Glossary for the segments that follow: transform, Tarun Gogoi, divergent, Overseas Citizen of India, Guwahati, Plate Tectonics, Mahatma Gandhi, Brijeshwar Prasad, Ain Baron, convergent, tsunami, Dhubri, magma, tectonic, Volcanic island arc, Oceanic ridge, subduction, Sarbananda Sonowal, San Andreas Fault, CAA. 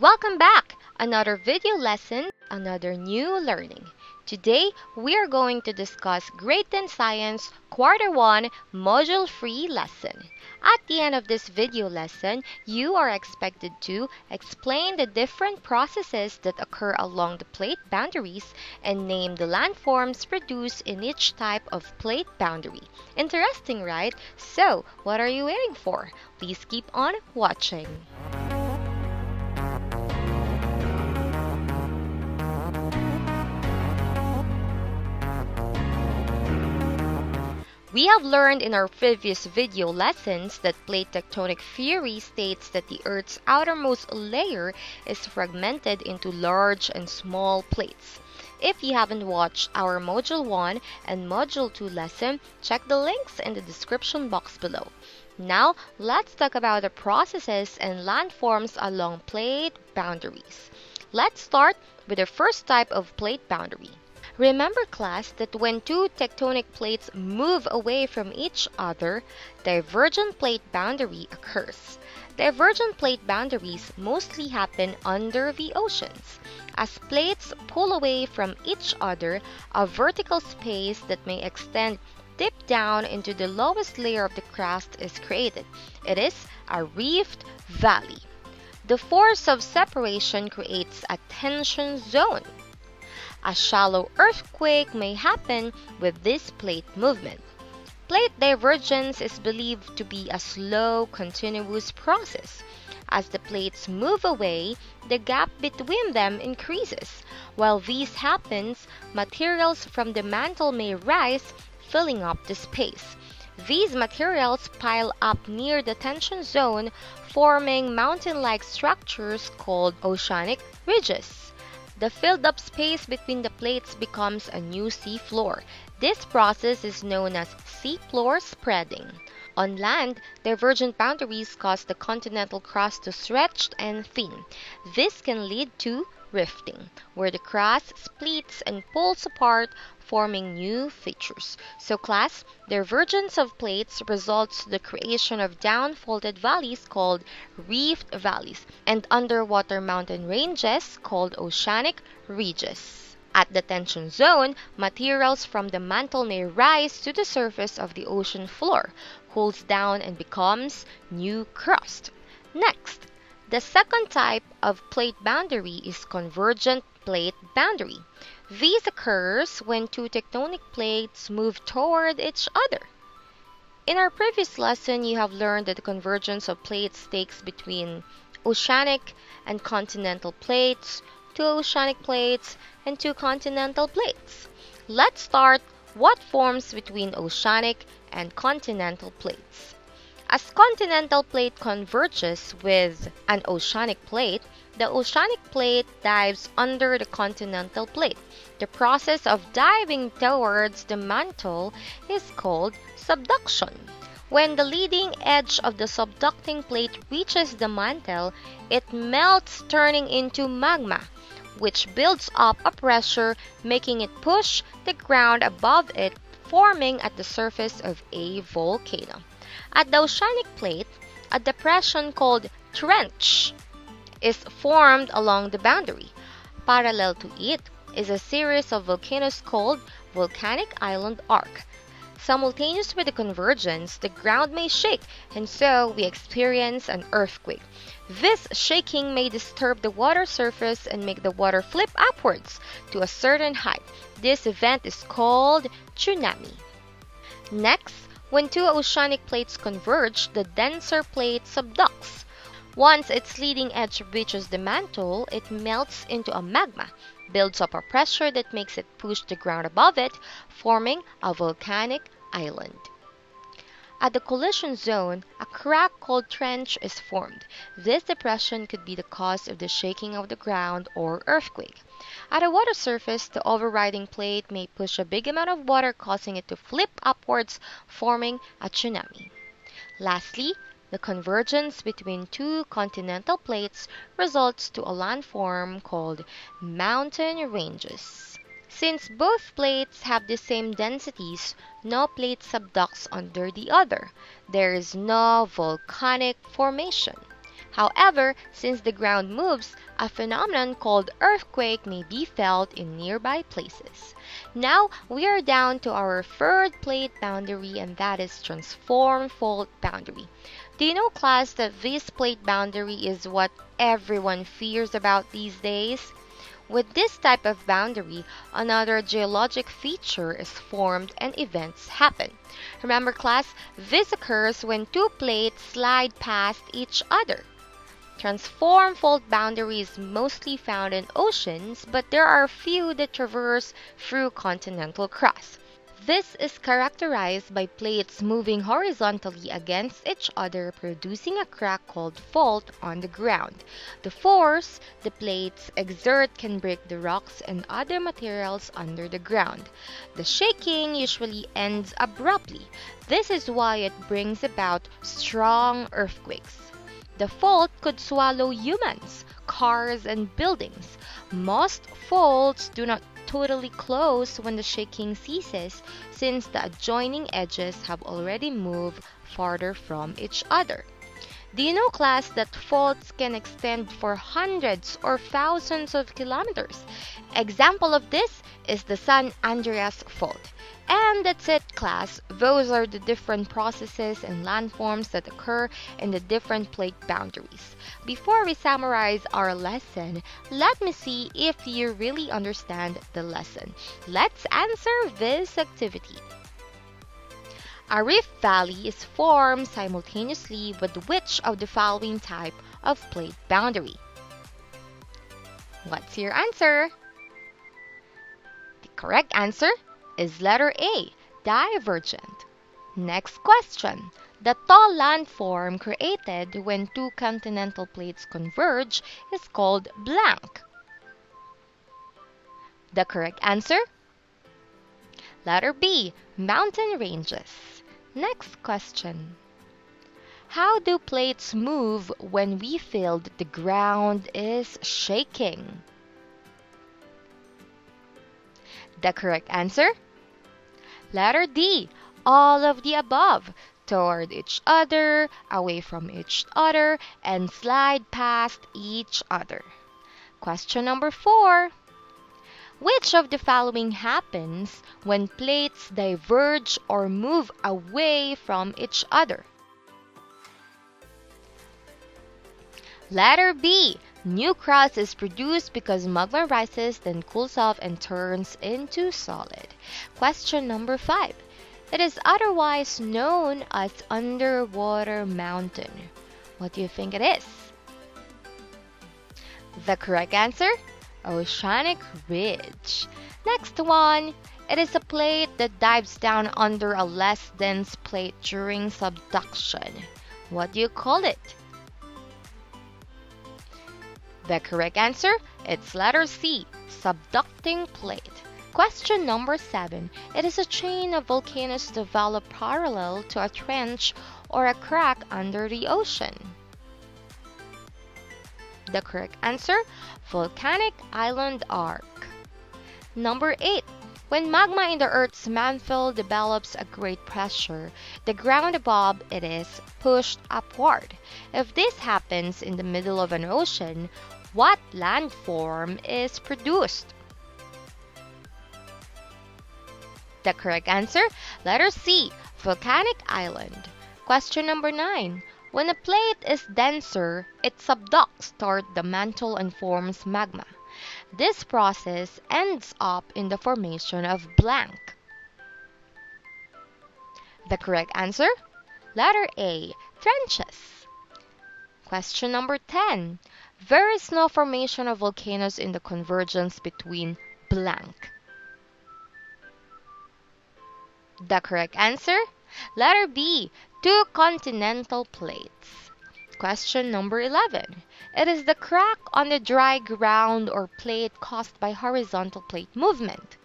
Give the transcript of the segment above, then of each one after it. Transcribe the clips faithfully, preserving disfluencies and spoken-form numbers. Welcome back! Another video lesson, another new learning. Today, we are going to discuss Grade ten Science, Quarter one, Module three lesson. At the end of this video lesson, you are expected to explain the different processes that occur along the plate boundaries and name the landforms produced in each type of plate boundary. Interesting, right? So, what are you waiting for? Please keep on watching. We have learned in our previous video lessons that plate tectonic theory states that the Earth's outermost layer is fragmented into large and small plates. If you haven't watched our Module one and Module two lesson, check the links in the description box below. Now, let's talk about the processes and landforms along plate boundaries. Let's start with the first type of plate boundary. Remember, class, that when two tectonic plates move away from each other, divergent plate boundary occurs. Divergent plate boundaries mostly happen under the oceans. As plates pull away from each other, a vertical space that may extend deep down into the lowest layer of the crust is created. It is a rift valley. The force of separation creates a tension zone. A shallow earthquake may happen with this plate movement. Plate divergence is believed to be a slow, continuous process. As the plates move away, the gap between them increases. While this happens, materials from the mantle may rise, filling up the space. These materials pile up near the tension zone, forming mountain-like structures called oceanic ridges. The filled-up space between the plates becomes a new seafloor. This process is known as seafloor spreading. On land, divergent boundaries cause the continental crust to stretch and thin. This can lead to rifting, where the crust splits and pulls apart, forming new features. So class, divergence of plates results in the creation of downfolded valleys called rift valleys and underwater mountain ranges called oceanic ridges. At the tension zone, materials from the mantle may rise to the surface of the ocean floor, cools down and becomes new crust. Next, the second type of plate boundary is convergent plate boundary. This occurs when two tectonic plates move toward each other. In our previous lesson, you have learned that the convergence of plates takes between oceanic and continental plates, two oceanic plates, and two continental plates. Let's start what forms between oceanic and continental plates. As continental plate converges with an oceanic plate, the oceanic plate dives under the continental plate. The process of diving towards the mantle is called subduction. When the leading edge of the subducting plate reaches the mantle, it melts, turning into magma, which builds up a pressure, making it push the ground above it, forming at the surface of a volcano. At the oceanic plate, a depression called trench is formed along the boundary. Parallel to it is a series of volcanoes called volcanic island arc. Simultaneous with the convergence, the ground may shake, and so we experience an earthquake. This shaking may disturb the water surface and make the water flip upwards to a certain height. This event is called tsunami. Next, when two oceanic plates converge, the denser plate subducts. Once its leading edge reaches the mantle, it melts into a magma, builds up a pressure that makes it push the ground above it, forming a volcanic island. At the collision zone, a crack called trench is formed. This depression could be the cause of the shaking of the ground or earthquake. At a water surface, the overriding plate may push a big amount of water, causing it to flip upwards, forming a tsunami. Lastly, the convergence between two continental plates results to a landform called mountain ranges. Since both plates have the same densities, no plate subducts under the other. There is no volcanic formation. However, since the ground moves, a phenomenon called earthquake may be felt in nearby places. Now, we are down to our third plate boundary, and that is transform fault boundary. Do you know, class, that this plate boundary is what everyone fears about these days? With this type of boundary, another geologic feature is formed and events happen. Remember, class, this occurs when two plates slide past each other. Transform fault boundary is mostly found in oceans, but there are a few that traverse through continental crust. This is characterized by plates moving horizontally against each other, producing a crack called fault on the ground. The force the plates exert can break the rocks and other materials under the ground. The shaking usually ends abruptly. This is why it brings about strong earthquakes. The fault could swallow humans, cars, and buildings. Most faults do not totally close when the shaking ceases, since the adjoining edges have already moved farther from each other. Do you know, class, that faults can extend for hundreds or thousands of kilometers? Example of this is the San Andreas Fault. And that's it, class. Those are the different processes and landforms that occur in the different plate boundaries. Before we summarize our lesson, let me see if you really understand the lesson. Let's answer this activity. A rift valley is formed simultaneously with which of the following type of plate boundary? What's your answer? The correct answer is letter A, divergent. Next question. The tall landform created when two continental plates converge is called blank. The correct answer? Letter B, mountain ranges. Next question. How do plates move when we feel that the ground is shaking? The correct answer? Letter D, all of the above, toward each other, away from each other, and slide past each other. Question number four. Which of the following happens when plates diverge or move away from each other? Letter B, new crust is produced because magma rises, then cools off and turns into solid. Question number five. It is otherwise known as underwater mountain. What do you think it is? The correct answer? Oceanic ridge. Next one. It is a plate that dives down under a less dense plate during subduction. What do you call it? The correct answer, it's letter C, subducting plate. Question number seven. It is a chain of volcanoes developed parallel to a trench or a crack under the ocean. The correct answer, volcanic island arc. Number eight. When magma in the Earth's mantle develops a great pressure, the ground above it is pushed upward. If this happens in the middle of an ocean, what landform is produced? The correct answer, letter C, volcanic island. Question number nine. When a plate is denser, it subducts toward the mantle and forms magma. This process ends up in the formation of blank. The correct answer? Letter A, trenches. Question number ten. There is no formation of volcanoes in the convergence between blank. The correct answer? Letter B, two continental plates. Question number eleven. It is the crack on the dry ground or plate caused by horizontal plate movement.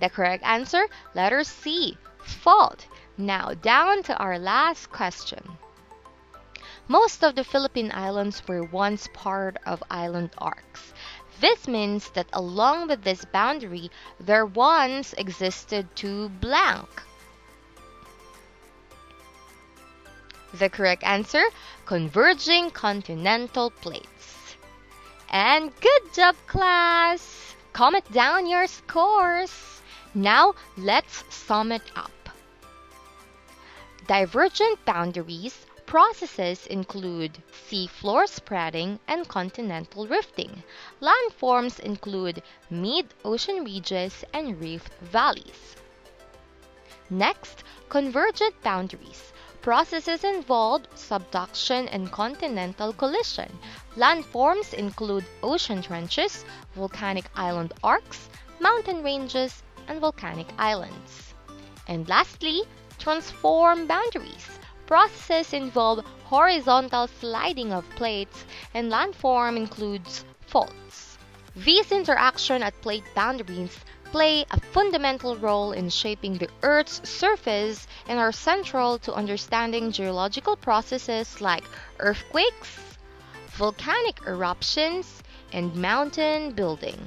The correct answer, letter C, fault. Now down to our last question. Most of the Philippine islands were once part of island arcs. This means that along with this boundary, there once existed two blank. The correct answer, converging continental plates. And good job, class! Comment down your scores. Now, let's sum it up. Divergent boundaries processes include seafloor spreading and continental rifting. Landforms include mid-ocean ridges and rift valleys. Next, convergent boundaries. Processes involve subduction and continental collision. Landforms include ocean trenches, volcanic island arcs, mountain ranges, and volcanic islands. And lastly, transform boundaries. Processes involve horizontal sliding of plates, and landform includes faults. These interactions at plate boundaries play a fundamental role in shaping the Earth's surface and are central to understanding geological processes like earthquakes, volcanic eruptions, and mountain building.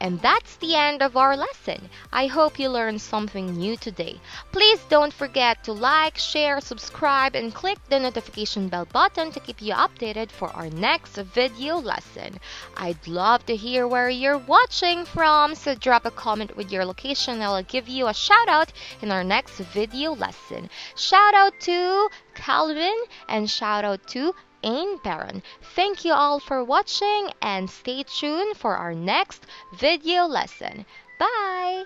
And that's the end of our lesson. I hope you learned something new today. Please don't forget to like, share, subscribe, and click the notification bell button to keep you updated for our next video lesson. I'd love to hear where you're watching from, so drop a comment with your location and I'll give you a shout out in our next video lesson. Shout out to Calvin and shout out to Ain Baron. Thank you all for watching and stay tuned for our next video lesson. Bye!